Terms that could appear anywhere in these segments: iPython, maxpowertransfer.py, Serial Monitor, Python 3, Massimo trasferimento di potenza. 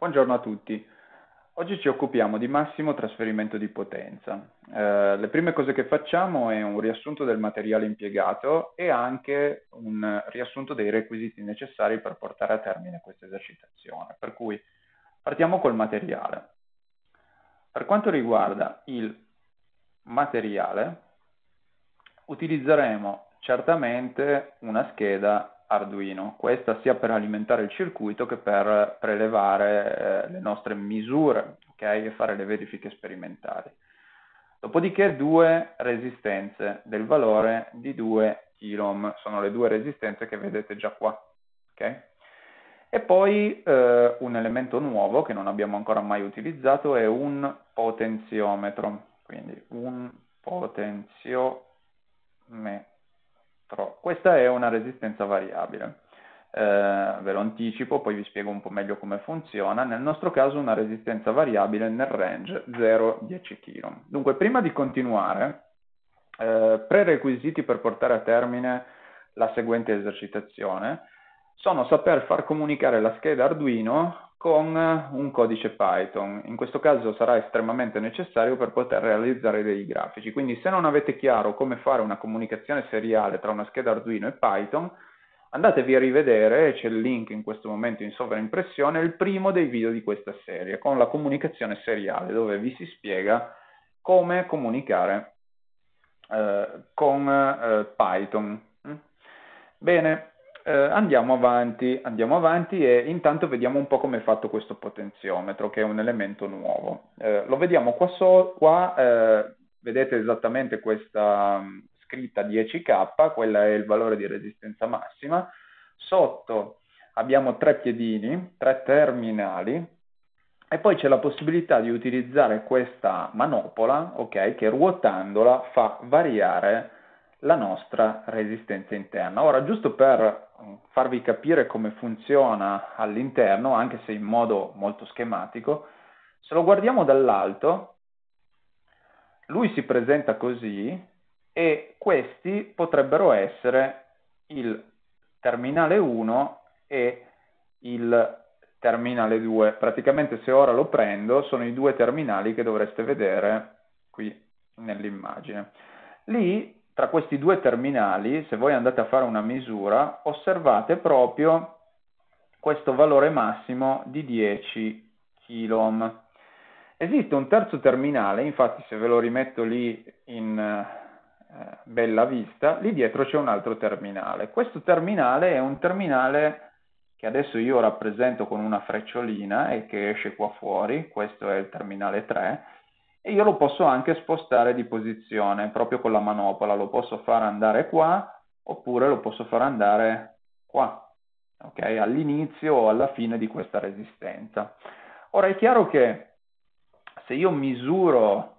Buongiorno a tutti. Oggi ci occupiamo di massimo trasferimento di potenza. Le prime cose che facciamo è un riassunto del materiale impiegato e anche un riassunto dei requisiti necessari per portare a termine questa esercitazione. Per cui partiamo col materiale. Per quanto riguarda il materiale, utilizzeremo certamente una scheda Arduino, questa sia per alimentare il circuito che per prelevare le nostre misure, okay? E fare le verifiche sperimentali. Dopodiché due resistenze del valore di 2 kΩ, sono le due resistenze che vedete già qua. Okay? E poi un elemento nuovo che non abbiamo ancora mai utilizzato è un potenziometro, quindi un potenziometro. Questa è una resistenza variabile, ve lo anticipo, poi vi spiego un po' meglio come funziona. Nel nostro caso una resistenza variabile nel range 0-10 kΩ. Dunque, prima di continuare, prerequisiti per portare a termine la seguente esercitazione sono saper far comunicare la scheda Arduino con un codice Python. In questo caso sarà estremamente necessario per poter realizzare dei grafici. Quindi se non avete chiaro come fare una comunicazione seriale tra una scheda Arduino e Python, andatevi a rivedere, c'è il link in questo momento in sovraimpressione, il primo dei video di questa serie con la comunicazione seriale, dove vi si spiega come comunicare con Python. Bene. Andiamo avanti e intanto vediamo un po' come è fatto questo potenziometro, che è un elemento nuovo. Lo vediamo qua, vedete esattamente questa scritta 10K, quella è il valore di resistenza massima. Sotto abbiamo tre piedini, tre terminali, e poi c'è la possibilità di utilizzare questa manopola, okay, che ruotandola fa variare la nostra resistenza interna. Ora, giusto per farvi capire come funziona all'interno, anche se in modo molto schematico, se lo guardiamo dall'alto, lui si presenta così e questi potrebbero essere il terminale 1 e il terminale 2. Praticamente, se ora lo prendo, sono i due terminali che dovreste vedere qui nell'immagine. Lì, tra questi due terminali, se voi andate a fare una misura, osservate proprio questo valore massimo di 10 kΩ. Esiste un terzo terminale, infatti se ve lo rimetto lì in bella vista, lì dietro c'è un altro terminale. Questo terminale è un terminale che adesso io rappresento con una frecciolina e che esce qua fuori, questo è il terminale 3, e io lo posso anche spostare di posizione proprio con la manopola, lo posso far andare qua oppure lo posso far andare qua, okay? All'inizio o alla fine di questa resistenza. Ora è chiaro che se io misuro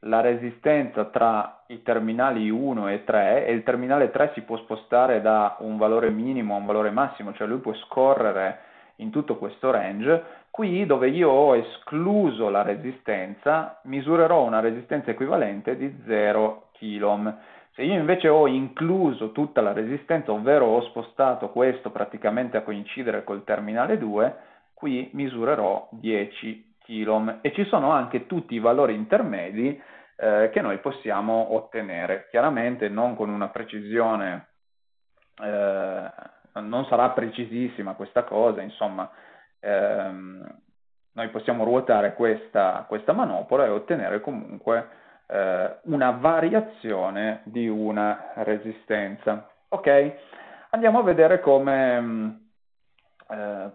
la resistenza tra i terminali 1 e 3 e il terminale 3 si può spostare da un valore minimo a un valore massimo, cioè lui può scorrere in tutto questo range, qui dove io ho escluso la resistenza misurerò una resistenza equivalente di 0 kΩ. Se io invece ho incluso tutta la resistenza, ovvero ho spostato questo praticamente a coincidere col terminale 2, qui misurerò 10 kΩ e ci sono anche tutti i valori intermedi che noi possiamo ottenere. Chiaramente non con una precisione, non sarà precisissima questa cosa, insomma. Noi possiamo ruotare questa manopola e ottenere comunque una variazione di una resistenza. Ok? Andiamo a vedere come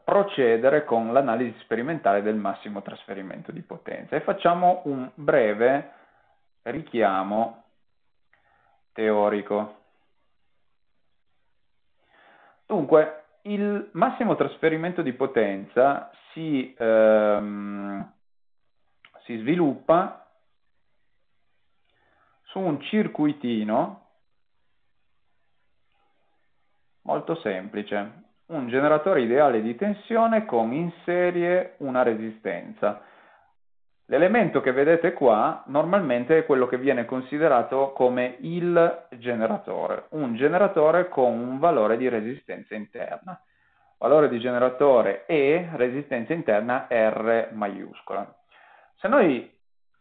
procedere con l'analisi sperimentale del massimo trasferimento di potenza e facciamo un breve richiamo teorico. Dunque, il massimo trasferimento di potenza si sviluppa su un circuitino molto semplice, un generatore ideale di tensione con in serie una resistenza. L'elemento che vedete qua normalmente è quello che viene considerato come il generatore, un generatore con un valore di resistenza interna. valore di generatore E, resistenza interna R maiuscola. Se noi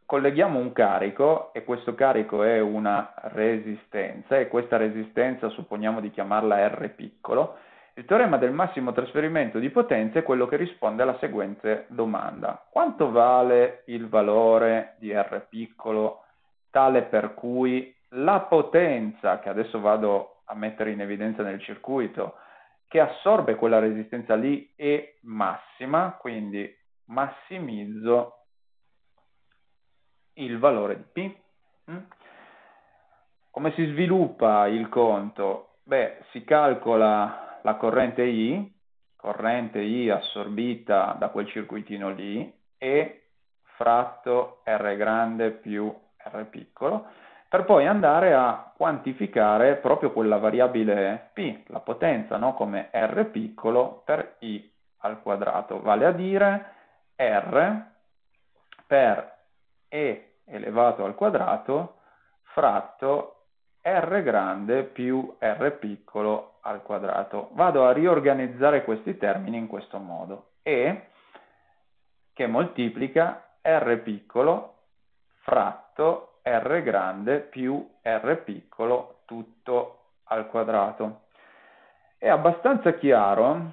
colleghiamo un carico, e questo carico è una resistenza, e questa resistenza supponiamo di chiamarla R piccolo, il teorema del massimo trasferimento di potenza è quello che risponde alla seguente domanda. Quanto vale il valore di R piccolo tale per cui la potenza, che adesso vado a mettere in evidenza nel circuito, che assorbe quella resistenza lì è massima, quindi massimizzo il valore di P. Come si sviluppa il conto? Beh, si calcola la corrente I assorbita da quel circuitino lì, E fratto R grande più R piccolo, per poi andare a quantificare proprio quella variabile P, la potenza, no? Come R piccolo per I al quadrato, vale a dire R per E elevato al quadrato fratto R grande più R piccolo al quadrato. Vado a riorganizzare questi termini in questo modo. E che moltiplica R piccolo fratto R grande più R piccolo tutto al quadrato. È abbastanza chiaro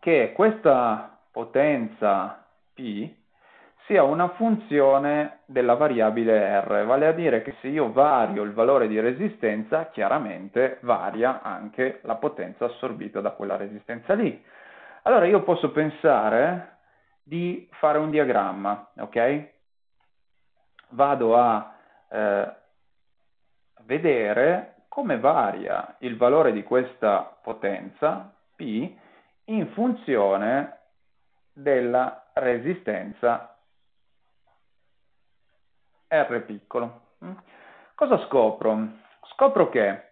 che questa potenza P sia una funzione della variabile R, vale a dire che se io vario il valore di resistenza, chiaramente varia anche la potenza assorbita da quella resistenza lì. Allora io posso pensare di fare un diagramma, ok? Vado a vedere come varia il valore di questa potenza P in funzione della resistenza R piccolo. Cosa scopro? Scopro che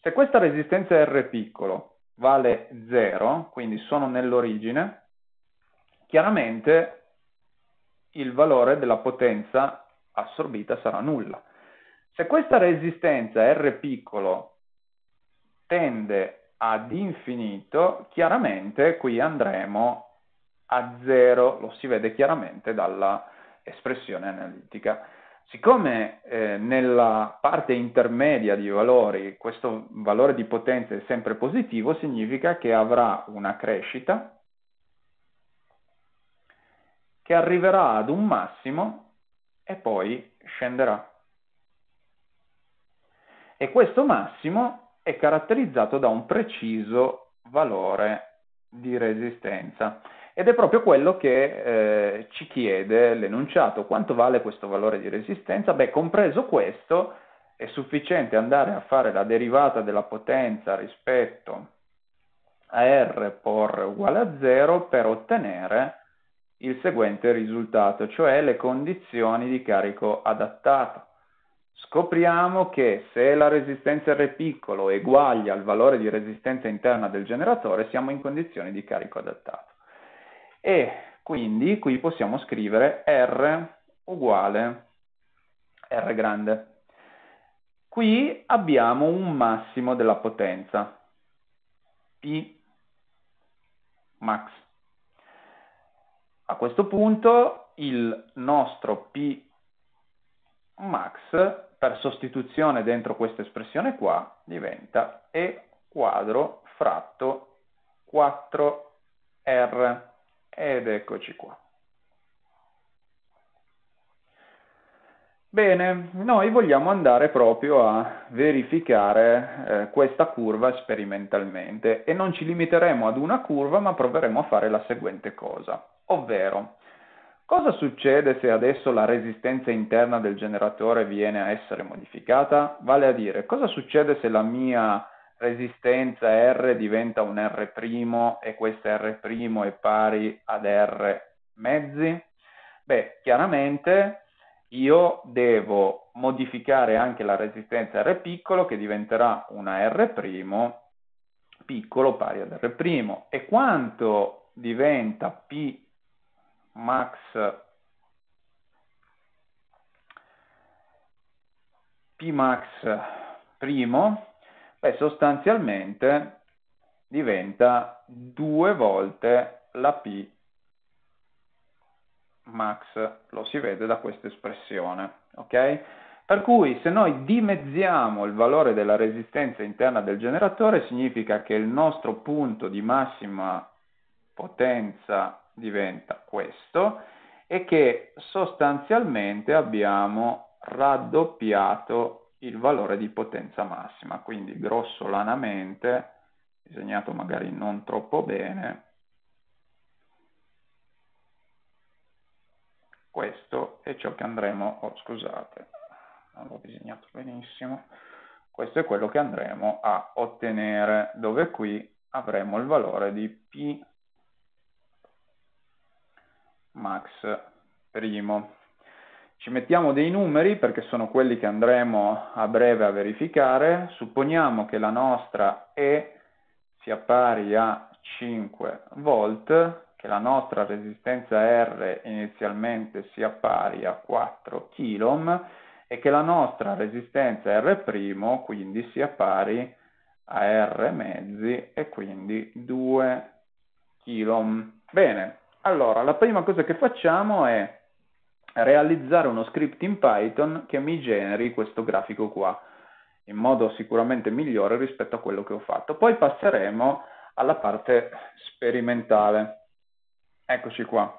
se questa resistenza R piccolo vale 0, quindi sono nell'origine, chiaramente il valore della potenza assorbita sarà nulla. Se questa resistenza R piccolo tende ad infinito, chiaramente qui andremo a 0, lo si vede chiaramente dalla espressione analitica. Siccome nella parte intermedia di valori questo valore di potenza è sempre positivo, significa che avrà una crescita che arriverà ad un massimo e poi scenderà. E questo massimo è caratterizzato da un preciso valore di resistenza. Ed è proprio quello che ci chiede l'enunciato. Quanto vale questo valore di resistenza? Beh, compreso questo, è sufficiente andare a fare la derivata della potenza rispetto a R por uguale a 0 per ottenere il seguente risultato, cioè le condizioni di carico adattato. Scopriamo che se la resistenza R piccolo eguaglia al valore di resistenza interna del generatore, siamo in condizioni di carico adattato. E quindi qui possiamo scrivere R uguale R grande. Qui abbiamo un massimo della potenza, P max. A questo punto il nostro P max, per sostituzione dentro questa espressione qua, diventa E quadro fratto 4R. Ed eccoci qua. Bene, noi vogliamo andare proprio a verificare questa curva sperimentalmente e non ci limiteremo ad una curva, ma proveremo a fare la seguente cosa, ovvero cosa succede se adesso la resistenza interna del generatore viene a essere modificata? Vale a dire, cosa succede se la mia resistenza R diventa un R' e questa R' è pari ad R mezzi? Beh, chiaramente io devo modificare anche la resistenza R piccolo, che diventerà una R' piccolo pari ad R'. E quanto diventa P max P max primo? Beh, sostanzialmente diventa 2 volte la P max, lo si vede da questa espressione, ok? Per cui se noi dimezziamo il valore della resistenza interna del generatore, significa che il nostro punto di massima potenza diventa questo e che sostanzialmente abbiamo raddoppiato il valore di potenza massima, quindi grossolanamente, disegnato magari non troppo bene, questo è ciò che andremo, oh, scusate, non l'ho disegnato benissimo, questo è quello che andremo a ottenere, dove qui avremo il valore di P max primo. Ci mettiamo dei numeri perché sono quelli che andremo a breve a verificare. Supponiamo che la nostra E sia pari a 5 volt, che la nostra resistenza R inizialmente sia pari a 4 kΩ e che la nostra resistenza R' quindi sia pari a R mezzi e quindi 2 kΩ. Bene, allora la prima cosa che facciamo è realizzare uno script in Python che mi generi questo grafico qua, in modo sicuramente migliore rispetto a quello che ho fatto. Poi passeremo alla parte sperimentale. Eccoci qua.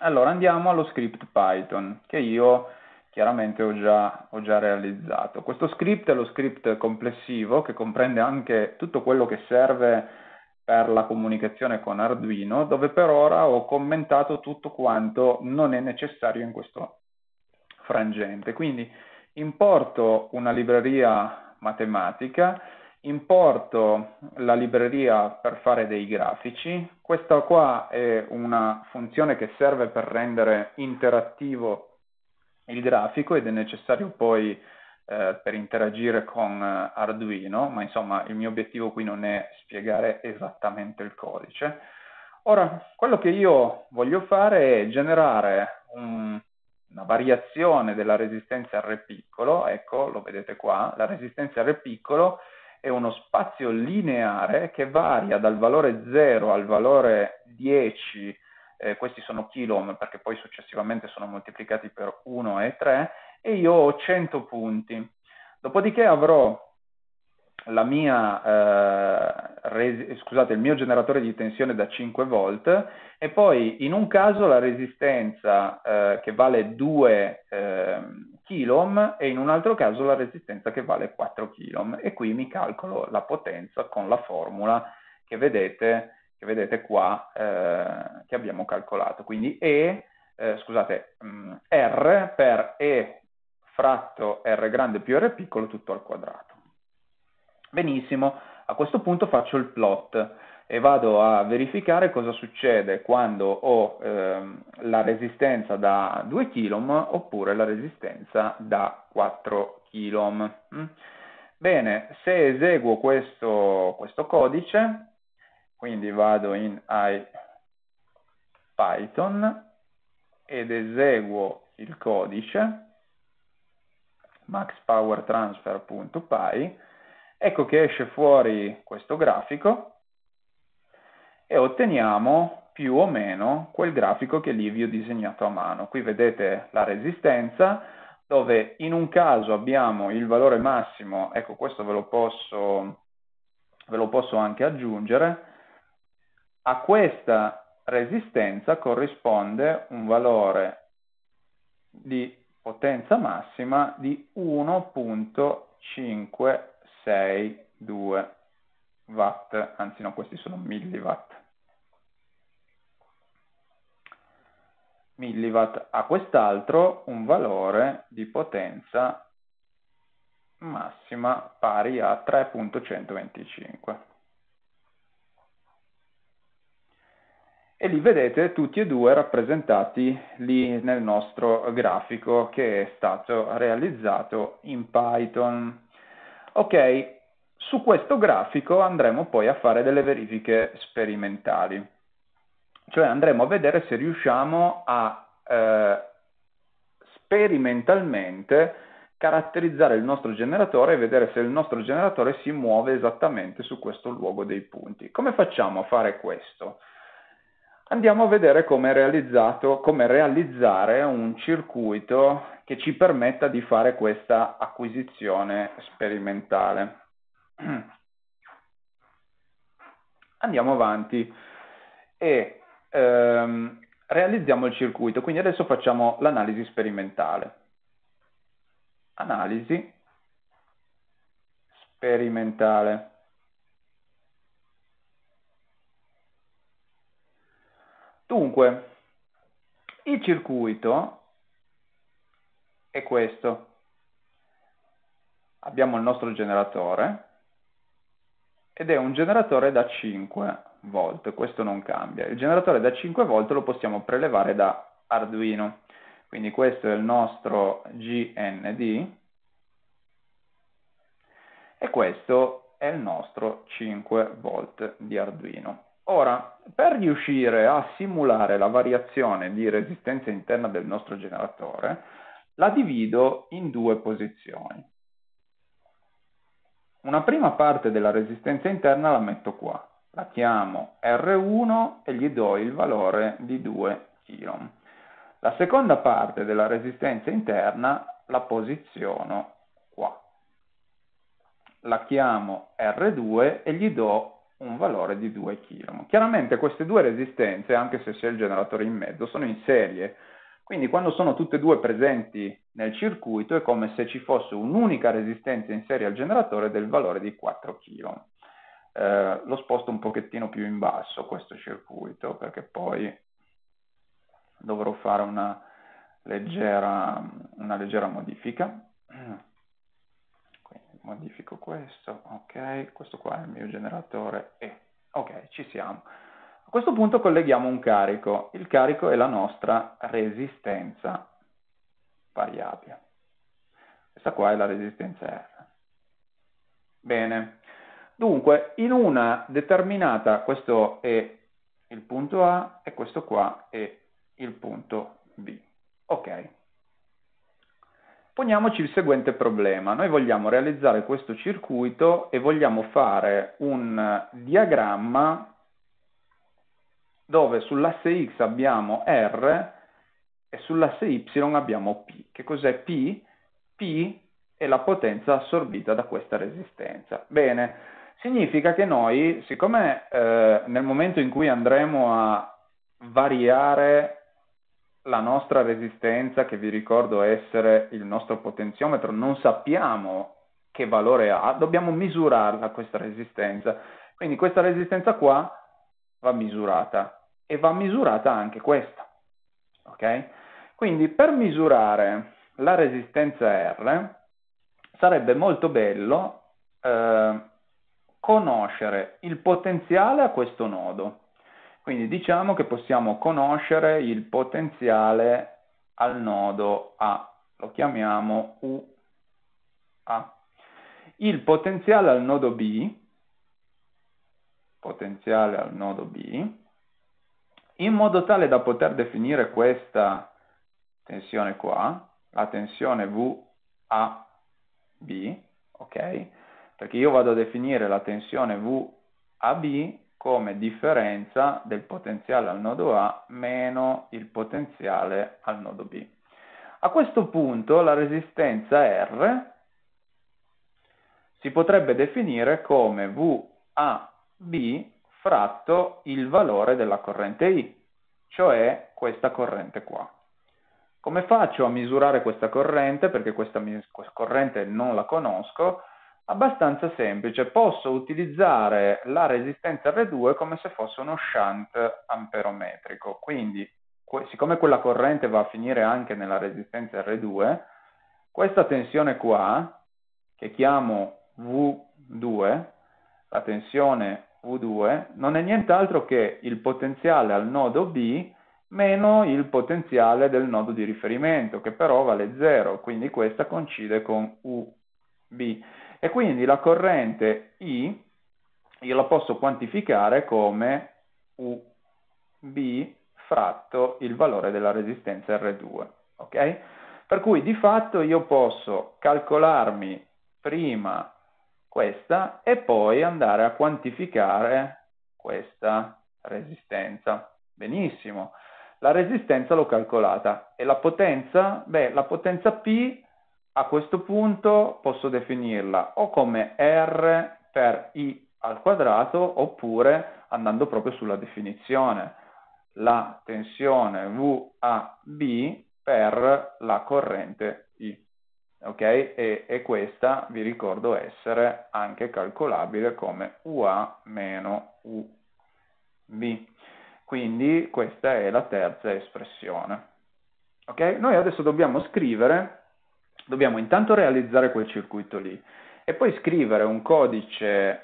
Allora andiamo allo script Python che io chiaramente ho già realizzato. Questo script è lo script complessivo che comprende anche tutto quello che serve per la comunicazione con Arduino, dove per ora ho commentato tutto quanto non è necessario in questo frangente. Quindi importo una libreria matematica, importo la libreria per fare dei grafici, questa qua è una funzione che serve per rendere interattivo il grafico ed è necessario poi per interagire con Arduino, ma insomma il mio obiettivo qui non è spiegare esattamente il codice. Ora, quello che io voglio fare è generare una variazione della resistenza R piccolo, ecco, lo vedete qua, la resistenza R piccolo è uno spazio lineare che varia dal valore 0 al valore 10, questi sono kilo perché poi successivamente sono moltiplicati per 1 e 3, e io ho 100 punti. Dopodiché avrò la mia, il mio generatore di tensione da 5 volt e poi in un caso la resistenza che vale 2 kΩ e in un altro caso la resistenza che vale 4 kΩ e qui mi calcolo la potenza con la formula che vedete qua che abbiamo calcolato. Quindi R per E fratto R grande più R piccolo tutto al quadrato. Benissimo, a questo punto faccio il plot e vado a verificare cosa succede quando ho la resistenza da 2 kΩ oppure la resistenza da 4 kΩ. Bene, se eseguo questo codice, quindi vado in iPython ed eseguo il codice maxpowertransfer.py, ecco che esce fuori questo grafico e otteniamo più o meno quel grafico che lì vi ho disegnato a mano. Qui vedete la resistenza, dove in un caso abbiamo il valore massimo, ecco questo ve lo posso anche aggiungere, a questa resistenza corrisponde un valore di potenza massima di 1.562 watt, anzi no, questi sono milliwatt. Milliwatt, a quest'altro un valore di potenza massima pari a 3.125. E li vedete tutti e due rappresentati lì nel nostro grafico che è stato realizzato in Python. Ok, su questo grafico andremo poi a fare delle verifiche sperimentali, cioè andremo a vedere se riusciamo a sperimentalmente caratterizzare il nostro generatore e vedere se il nostro generatore si muove esattamente su questo luogo dei punti. Come facciamo a fare questo? Andiamo a vedere come realizzare un circuito che ci permetta di fare questa acquisizione sperimentale. Andiamo avanti e realizziamo il circuito, quindi adesso facciamo l'analisi sperimentale. Analisi sperimentale. Dunque, il circuito è questo. Abbiamo il nostro generatore ed è un generatore da 5 volt, questo non cambia. Il generatore da 5 volt lo possiamo prelevare da Arduino. Quindi questo è il nostro GND e questo è il nostro 5 volt di Arduino. Ora, per riuscire a simulare la variazione di resistenza interna del nostro generatore, la divido in due posizioni. Una prima parte della resistenza interna la metto qua, la chiamo R1 e gli do il valore di 2 kΩ. La seconda parte della resistenza interna la posiziono qua. La chiamo R2 e gli do un valore di 2 kΩ. Chiaramente queste due resistenze, anche se c'è il generatore in mezzo, sono in serie. Quindi quando sono tutte e due presenti nel circuito è come se ci fosse un'unica resistenza in serie al generatore del valore di 4 kΩ. Lo sposto un pochettino più in basso questo circuito perché poi dovrò fare una leggera modifica. Quindi modifico questo, ok, questo qua è il mio generatore e ok, ci siamo. A questo punto colleghiamo un carico, il carico è la nostra resistenza variabile. Questa qua è la resistenza R. Bene, dunque in una determinata, questo è il punto A e questo qua è il punto B. Ok. Poniamoci il seguente problema. Noi vogliamo realizzare questo circuito e vogliamo fare un diagramma dove sull'asse X abbiamo R e sull'asse Y abbiamo P. Che cos'è P? P è la potenza assorbita da questa resistenza. Bene, significa che noi, siccome nel momento in cui andremo a variare la nostra resistenza, che vi ricordo essere il nostro potenziometro, non sappiamo che valore ha, dobbiamo misurarla questa resistenza. Quindi questa resistenza qua va misurata e va misurata anche questa. Ok? Quindi per misurare la resistenza R sarebbe molto bello conoscere il potenziale a questo nodo. Quindi diciamo che possiamo conoscere il potenziale al nodo A, lo chiamiamo UA. Il potenziale al nodo B, in modo tale da poter definire questa tensione qua, la tensione VAB, ok? Perché io vado a definire la tensione VAB come differenza del potenziale al nodo A meno il potenziale al nodo B. A questo punto la resistenza R si potrebbe definire come VAB fratto il valore della corrente I, cioè questa corrente qua. Come faccio a misurare questa corrente? Perché questa corrente non la conosco. Abbastanza semplice, posso utilizzare la resistenza R2 come se fosse uno shunt amperometrico, quindi siccome quella corrente va a finire anche nella resistenza R2, questa tensione qua, che chiamo V2, la tensione V2 non è nient'altro che il potenziale al nodo B meno il potenziale del nodo di riferimento, che però vale 0, quindi questa coincide con UB. E quindi la corrente I io la posso quantificare come UB fratto il valore della resistenza R2, ok? Per cui di fatto io posso calcolarmi prima questa e poi andare a quantificare questa resistenza. Benissimo. La resistenza l'ho calcolata e la potenza? Beh, la potenza P a questo punto posso definirla o come R per I al quadrato oppure andando proprio sulla definizione. La tensione VAB per la corrente I, ok? E questa vi ricordo essere anche calcolabile come UA meno UB. Quindi questa è la terza espressione, ok? Noi adesso dobbiamo scrivere, dobbiamo intanto realizzare quel circuito lì e poi scrivere un codice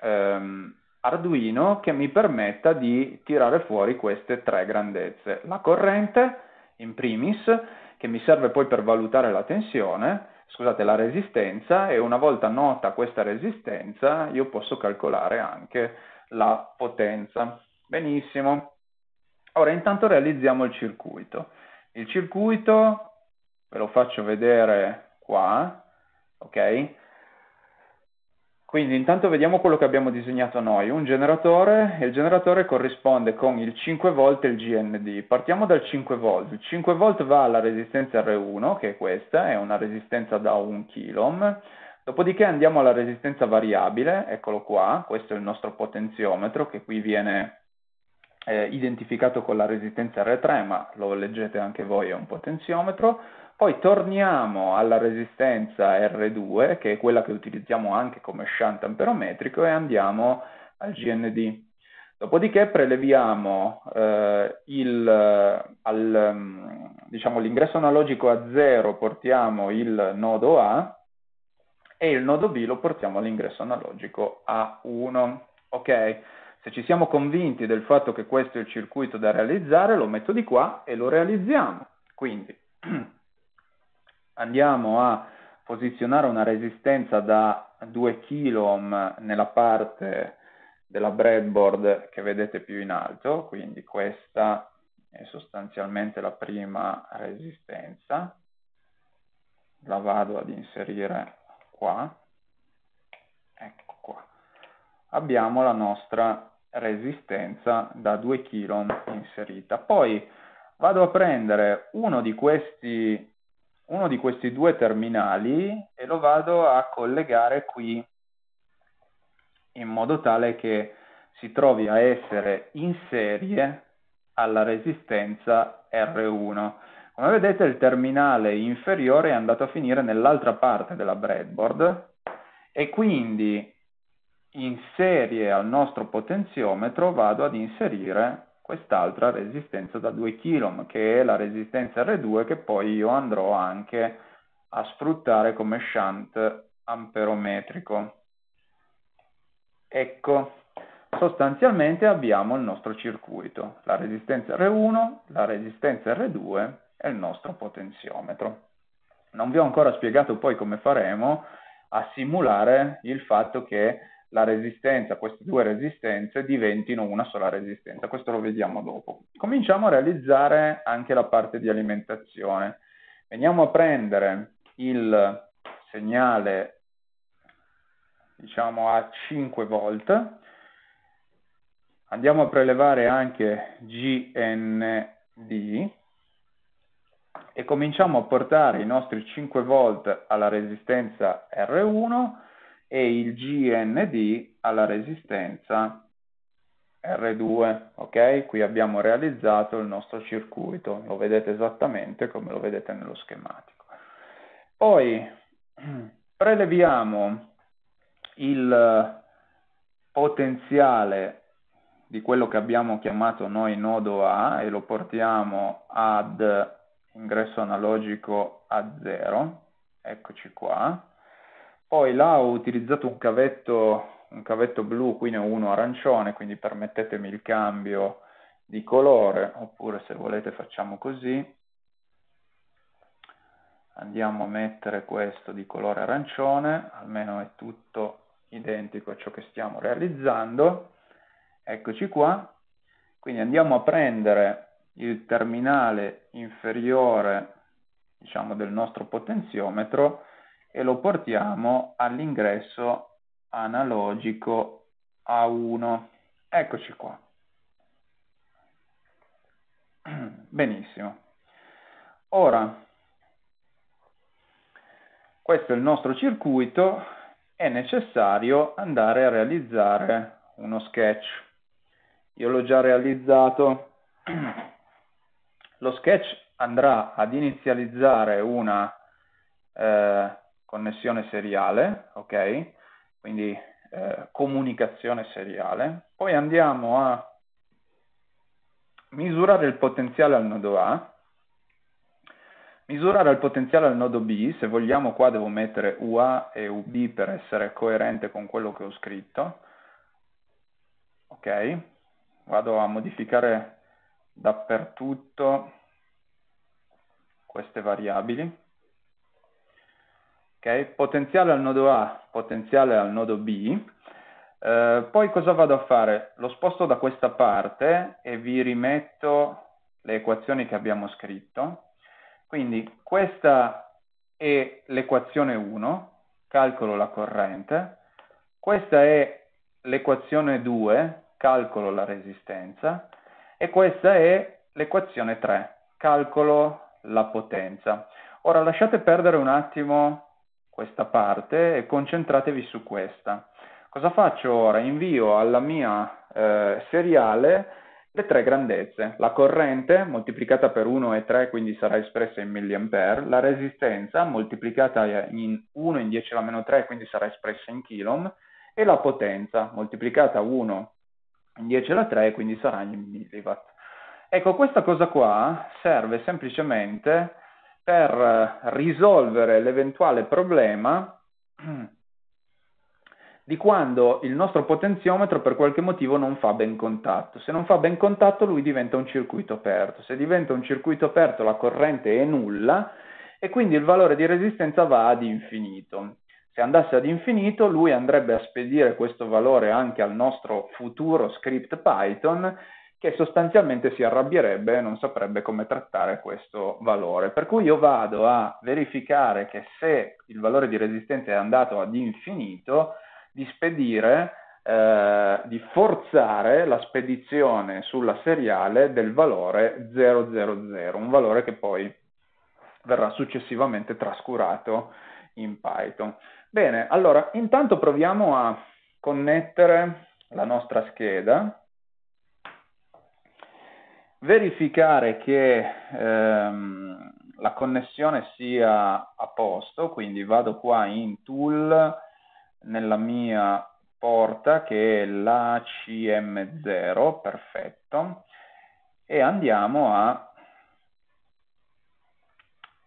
Arduino che mi permetta di tirare fuori queste tre grandezze. La corrente in primis, che mi serve poi per valutare la tensione, scusate, la resistenza, e una volta nota questa resistenza io posso calcolare anche la potenza. Benissimo. Ora intanto realizziamo il circuito. Il circuito ve lo faccio vedere qua, ok? Quindi intanto vediamo quello che abbiamo disegnato noi, un generatore, e il generatore corrisponde con il 5 volt e il GND. Partiamo dal 5 volt, il 5 volt va alla resistenza R1, che è questa, è una resistenza da 1 kilo, dopodiché andiamo alla resistenza variabile, eccolo qua, questo è il nostro potenziometro che qui viene identificato con la resistenza R3, ma lo leggete anche voi, è un potenziometro. Poi torniamo alla resistenza R2, che è quella che utilizziamo anche come shunt amperometrico, e andiamo al GND. Dopodiché preleviamo diciamo, l'ingresso analogico a 0, portiamo il nodo A, e il nodo B lo portiamo all'ingresso analogico A1. Ok? Se ci siamo convinti del fatto che questo è il circuito da realizzare, lo metto di qua e lo realizziamo. Quindi andiamo a posizionare una resistenza da 2 kilo nella parte della breadboard che vedete più in alto, quindi questa è sostanzialmente la prima resistenza, la vado ad inserire qua, ecco qua, abbiamo la nostra resistenza da 2 kilo inserita. Poi vado a prendere uno di questi due terminali e lo vado a collegare qui in modo tale che si trovi a essere in serie alla resistenza R1. Come vedete il terminale inferiore è andato a finire nell'altra parte della breadboard e quindi in serie al nostro potenziometro vado ad inserire quest'altra resistenza da 2 kilo, che è la resistenza R2, che poi io andrò anche a sfruttare come shunt amperometrico. Ecco, sostanzialmente abbiamo il nostro circuito, la resistenza R1, la resistenza R2 e il nostro potenziometro. Non vi ho ancora spiegato poi come faremo a simulare il fatto che la resistenza, queste due resistenze diventino una sola resistenza, questo lo vediamo dopo. Cominciamo a realizzare anche la parte di alimentazione. Veniamo a prendere il segnale, diciamo a 5 volt, andiamo a prelevare anche GND e cominciamo a portare i nostri 5 volt alla resistenza R1 e il GND alla resistenza R2, ok? Qui abbiamo realizzato il nostro circuito, lo vedete esattamente come lo vedete nello schematico. Poi preleviamo il potenziale di quello che abbiamo chiamato noi nodo A e lo portiamo ad ingresso analogico a 0, eccoci qua. Poi là ho utilizzato un cavetto blu, qui ne ho uno arancione, quindi permettetemi il cambio di colore, oppure se volete facciamo così. Andiamo a mettere questo di colore arancione, almeno è tutto identico a ciò che stiamo realizzando. Eccoci qua. Quindi andiamo a prendere il terminale inferiore diciamo, del nostro potenziometro e lo portiamo all'ingresso analogico A1. Eccoci qua. Benissimo. Ora, questo è il nostro circuito, è necessario andare a realizzare uno sketch. Io l'ho già realizzato. Lo sketch andrà ad inizializzare una connessione seriale, ok? Quindi comunicazione seriale. Poi andiamo a misurare il potenziale al nodo A. Misurare il potenziale al nodo B, se vogliamo qua devo mettere UA e UB per essere coerente con quello che ho scritto. Ok, vado a modificare dappertutto queste variabili. Ok, potenziale al nodo A, potenziale al nodo B. Poi cosa vado a fare? Lo sposto da questa parte e vi rimetto le equazioni che abbiamo scritto. Quindi questa è l'equazione 1, calcolo la corrente, questa è l'equazione 2, calcolo la resistenza, e questa è l'equazione 3, calcolo la potenza. Ora lasciate perdere un attimo questa parte e concentratevi su questa. Cosa faccio ora? Invio alla mia seriale le tre grandezze, la corrente moltiplicata per 1 e 3, quindi sarà espressa in milliampere, la resistenza moltiplicata in 1 in 10 alla meno 3, quindi sarà espressa in kilom, e la potenza moltiplicata 1 in 10 alla 3, quindi sarà in milliwatt. Ecco, questa cosa qua serve semplicemente per risolvere l'eventuale problema di quando il nostro potenziometro per qualche motivo non fa ben contatto. Se non fa ben contatto lui diventa un circuito aperto. Se diventa un circuito aperto la corrente è nulla e quindi il valore di resistenza va ad infinito. Se andasse ad infinito lui andrebbe a spedire questo valore anche al nostro futuro script Python, che sostanzialmente si arrabbierebbe e non saprebbe come trattare questo valore. Per cui io vado a verificare che se il valore di resistenza è andato ad infinito, di forzare la spedizione sulla seriale del valore 000, un valore che poi verrà successivamente trascurato in Python. Bene, allora intanto proviamo a connettere la nostra scheda, verificare che la connessione sia a posto, quindi vado qua in Tool, nella mia porta che è la CM0, perfetto, e andiamo a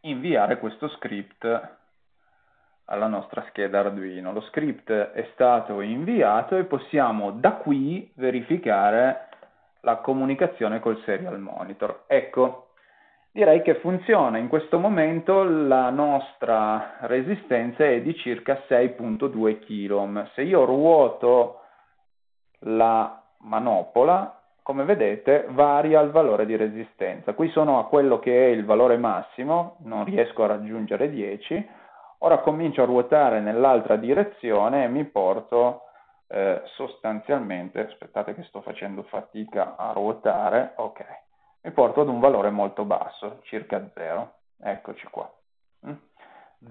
inviare questo script alla nostra scheda Arduino. Lo script è stato inviato e possiamo da qui verificare la comunicazione col serial monitor. Ecco, direi che funziona. In questo momento la nostra resistenza è di circa 6.2 kΩ. Se io ruoto la manopola, come vedete, varia il valore di resistenza. Qui sono a quello che è il valore massimo, non riesco a raggiungere 10. Ora comincio a ruotare nell'altra direzione e mi porto sostanzialmente, aspettate che sto facendo fatica a ruotare, ok. Mi porto ad un valore molto basso, circa 0. Eccoci qua.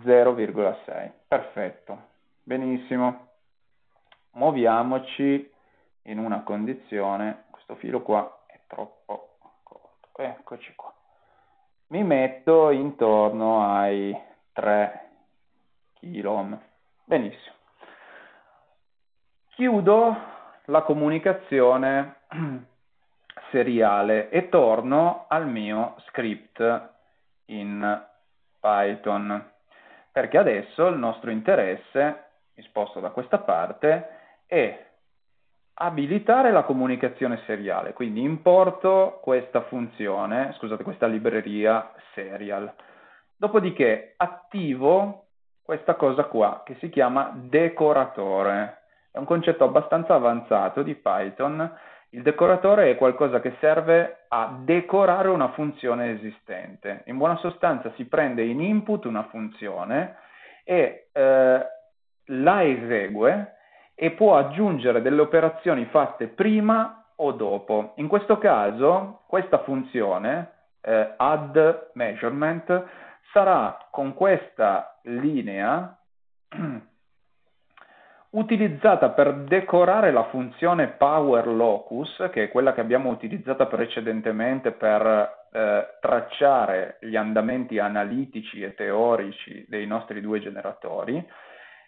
0,6. Perfetto. Benissimo. Muoviamoci in una condizione. Questo filo qua è troppo corto. Eccoci qua. Mi metto intorno ai 3 kΩ. Benissimo. Chiudo la comunicazione seriale e torno al mio script in Python, perché adesso il nostro interesse, mi sposto da questa parte, è abilitare la comunicazione seriale, quindi importo questa funzione, scusate, questa libreria serial, dopodiché attivo questa cosa qua che si chiama decoratore, è un concetto abbastanza avanzato di Python Il decoratore è qualcosa che serve a decorare una funzione esistente. In buona sostanza si prende in input una funzione e la esegue e può aggiungere delle operazioni fatte prima o dopo. In questo caso questa funzione add measurement sarà con questa linea utilizzata per decorare la funzione power locus, che è quella che abbiamo utilizzato precedentemente per tracciare gli andamenti analitici e teorici dei nostri due generatori,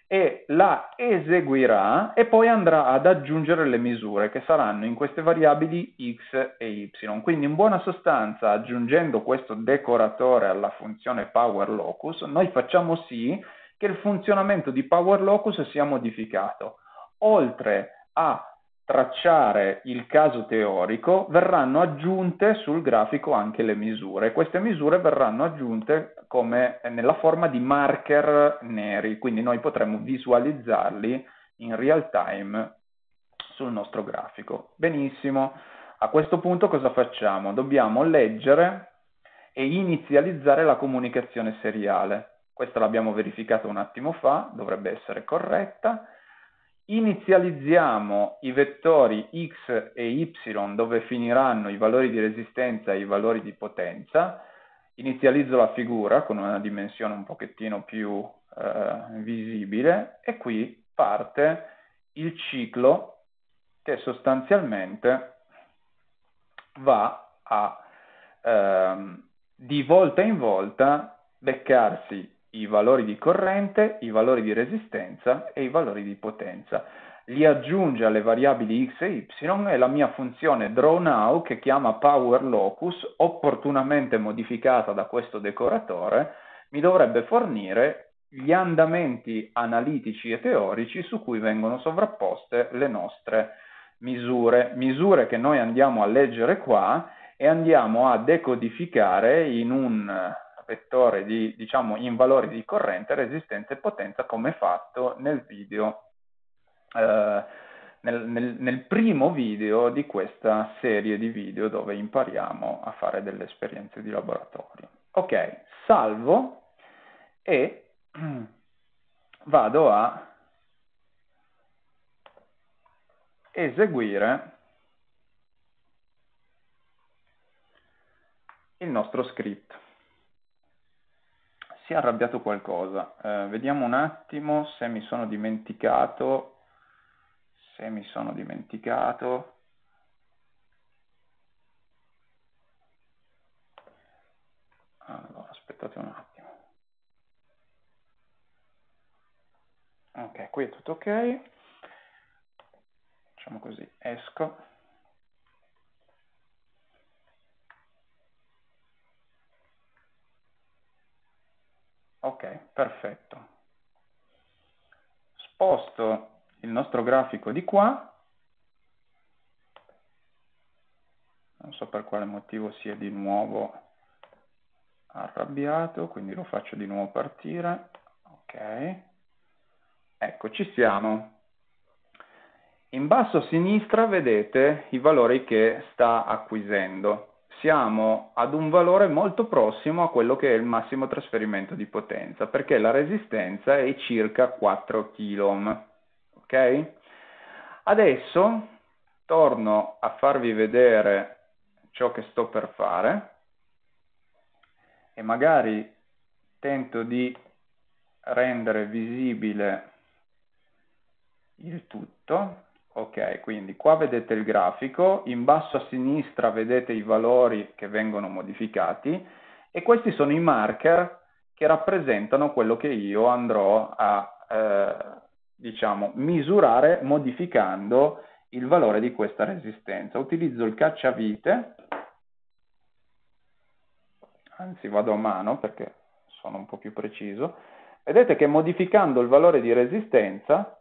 e la eseguirà e poi andrà ad aggiungere le misure che saranno in queste variabili x e y. Quindi in buona sostanza, aggiungendo questo decoratore alla funzione power locus, noi facciamo sì che il funzionamento di power locus sia modificato. Oltre a tracciare il caso teorico, verranno aggiunte sul grafico anche le misure. Queste misure verranno aggiunte come nella forma di marker neri, quindi noi potremo visualizzarli in real time sul nostro grafico. Benissimo, a questo punto cosa facciamo? Dobbiamo leggere e inizializzare la comunicazione seriale. Questa l'abbiamo verificata un attimo fa, dovrebbe essere corretta. Inizializziamo i vettori x e y dove finiranno i valori di resistenza e i valori di potenza. Inizializzo la figura con una dimensione un pochettino più visibile e qui parte il ciclo che sostanzialmente va a di volta in volta beccarsi i valori di corrente, i valori di resistenza e i valori di potenza. Li aggiunge alle variabili x e y e la mia funzione draw now, che chiama power locus, opportunamente modificata da questo decoratore, mi dovrebbe fornire gli andamenti analitici e teorici su cui vengono sovrapposte le nostre misure. Misure che noi andiamo a leggere qua e andiamo a decodificare in un vettore di, diciamo, in valori di corrente, resistenza e potenza, come fatto nel video, nel primo video di questa serie di video dove impariamo a fare delle esperienze di laboratorio. Ok, salvo e vado a eseguire il nostro script. Si è arrabbiato qualcosa, vediamo un attimo se mi sono dimenticato, allora aspettate un attimo. Ok, qui è tutto ok, facciamo così, esco. Ok, perfetto. Sposto il nostro grafico di qua. Non so per quale motivo sia di nuovo arrabbiato, quindi lo faccio di nuovo partire. Ok. Ecco, ci siamo. In basso a sinistra vedete i valori che sta acquisendo. Siamo ad un valore molto prossimo a quello che è il massimo trasferimento di potenza, perché la resistenza è circa 4 kΩ. Ok? Adesso torno a farvi vedere ciò che sto per fare e magari tento di rendere visibile il tutto. Ok, quindi qua vedete il grafico, in basso a sinistra vedete i valori che vengono modificati e questi sono i marker che rappresentano quello che io andrò a, diciamo, misurare modificando il valore di questa resistenza. Utilizzo il cacciavite, anzi vado a mano perché sono un po' più preciso. Vedete che modificando il valore di resistenza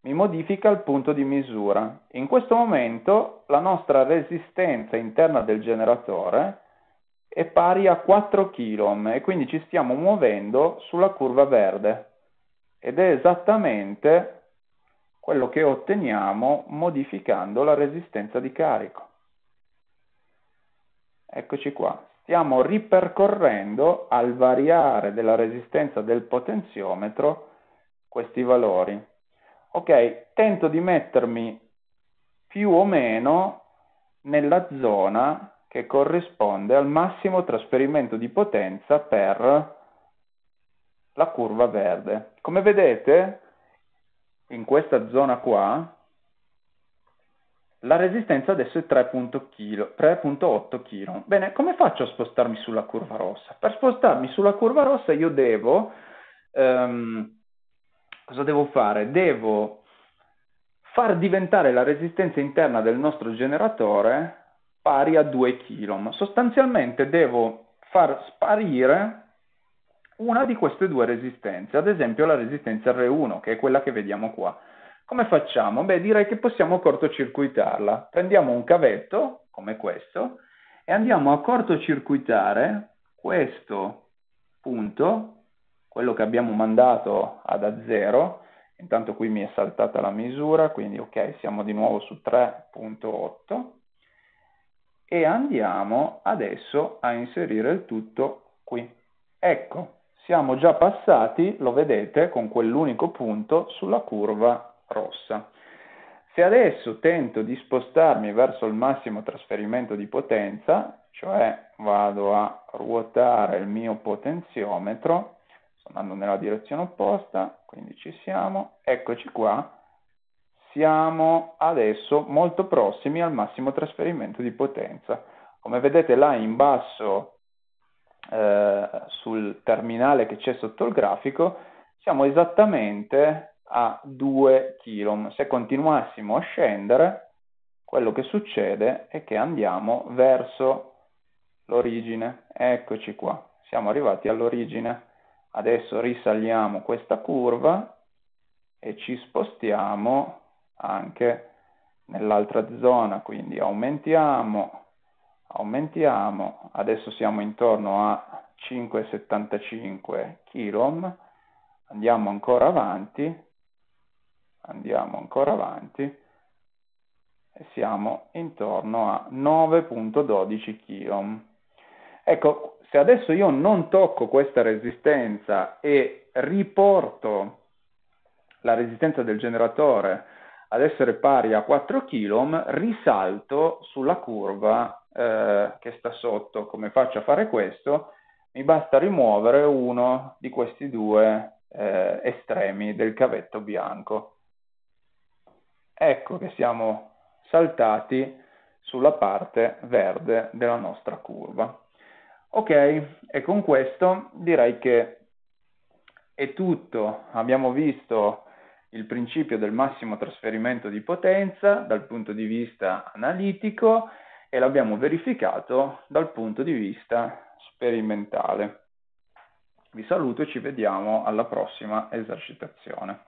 mi modifica il punto di misura. In questo momento la nostra resistenza interna del generatore è pari a 4 kΩ e quindi ci stiamo muovendo sulla curva verde ed è esattamente quello che otteniamo modificando la resistenza di carico. Eccoci qua, stiamo ripercorrendo al variare della resistenza del potenziometro questi valori. Ok, tento di mettermi più o meno nella zona che corrisponde al massimo trasferimento di potenza per la curva verde. Come vedete, in questa zona qua, la resistenza adesso è 3,8 kilo. Bene, come faccio a spostarmi sulla curva rossa? Per spostarmi sulla curva rossa io devo, cosa devo fare? Devo far diventare la resistenza interna del nostro generatore pari a 2 kilo. Sostanzialmente devo far sparire una di queste due resistenze, ad esempio la resistenza R1, che è quella che vediamo qua. Come facciamo? Beh, direi che possiamo cortocircuitarla. Prendiamo un cavetto, come questo, e andiamo a cortocircuitare questo punto, quello che abbiamo mandato ad A0. Intanto qui mi è saltata la misura, quindi ok, siamo di nuovo su 3,8. E andiamo adesso a inserire il tutto qui. Ecco. Siamo già passati, lo vedete, con quell'unico punto sulla curva rossa. Se adesso tento di spostarmi verso il massimo trasferimento di potenza, cioè vado a ruotare il mio potenziometro, sto andando nella direzione opposta, quindi ci siamo, eccoci qua, siamo adesso molto prossimi al massimo trasferimento di potenza. Come vedete là in basso, sul terminale che c'è sotto il grafico, siamo esattamente a 2 kilo. Se continuassimo a scendere, quello che succede è che andiamo verso l'origine. Eccoci qua, siamo arrivati all'origine. Adesso risaliamo questa curva e ci spostiamo anche nell'altra zona, quindi aumentiamo, adesso siamo intorno a 5,75 kilo, andiamo ancora avanti e siamo intorno a 9,12 kilo. Ecco, se adesso io non tocco questa resistenza e riporto la resistenza del generatore ad essere pari a 4 kilo, risalto sulla curva che sta sotto. Come faccio a fare questo? Mi basta rimuovere uno di questi due estremi del cavetto bianco. Ecco che siamo saltati sulla parte verde della nostra curva. Ok, e con questo direi che è tutto. Abbiamo visto il principio del massimo trasferimento di potenza dal punto di vista analitico e l'abbiamo verificato dal punto di vista sperimentale. Vi saluto e ci vediamo alla prossima esercitazione.